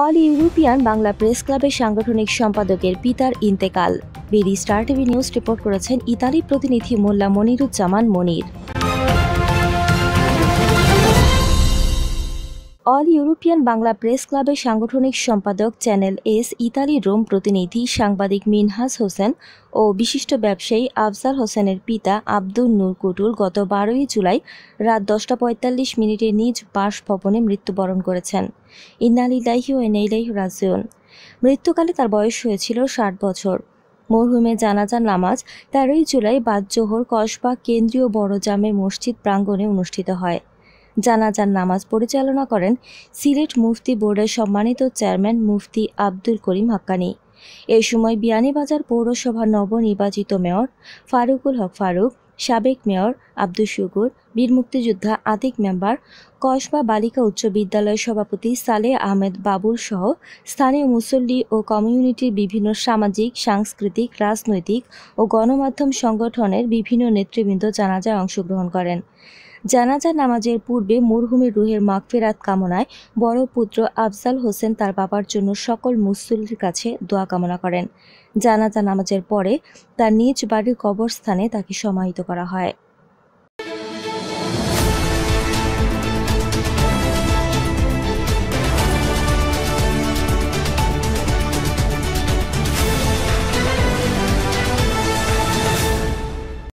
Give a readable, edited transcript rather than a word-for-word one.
All European Bangla press ক্লাবের সাংগঠনিক সম্পাদকের পিতার ইন্তেকাল। BD star TV news report করেছেন ইতালি প্রতিনিধি Molla Moniruzzaman Monir. All European Bangla press ক্লাবের সাংগঠনিক সম্পাদক চ্যানেল এস ইতালি রোম প্রতিনিধি সাংবাদিক মিনহাজ হোসেন ও বিশিষ্ট ব্যবসায়ী আফজাল হোসেনের পিতা আব্দুল নূরকুতুল গত 12ই জুলাই রাত 10:45 মিনিটে নিজ বাসভবনে মৃত্যুবরণ করেছেন। ইন্না লিল্লাহি ওয়া ইন্না ইলাইহি রাজিউন। মৃত্যুকালে তার বয়স হয়েছিল 60 বছর। মরহুমের জানাজার নামাজ 13ই জুলাই বাদ জোহর কসবা কেন্দ্রীয় বড় জামে মসজিদ প্রাঙ্গণে অনুষ্ঠিত হয়। জানাজার নামাজ পরিচালনা করেন সিলেট মুফতি বোর্ডের সম্মানিত চেয়ারম্যান মুফতি আব্দুর করিম হকানি। এ সময় বিয়ানীবাজার পৌরসভার নবনির্বাচিত মেয়র ফারুকুল হক ফারুক, সাবেক মেয়র আব্দু সুগুর, বীর মুক্তিযোদ্ধা আতিক মেম্বার, কসবা বালিকা উচ্চ বিদ্যালয়ের সভাপতি সালেহ আহমেদ বাবুল সহ স্থানীয় মুসল্লি ও কমিউনিটির বিভিন্ন সামাজিক, সাংস্কৃতিক, রাজনৈতিক ও গণমাধ্যম সংগঠনের বিভিন্ন নেতৃবৃন্দ জানাজায় অংশগ্রহণ করেন। জানাজা নামাজের পূর্বে মরহুমের রুহের মাগফিরাত কামনায় বড় পুত্র আফজাল হোসেন তার বাবার জন্য সকল মুসল্লির কাছে দোয়া কামনা করেন। জানাজা নামাজের পরে তার নিজ বাড়ির কবরস্থানে তাকে সমাহিত করা হয়।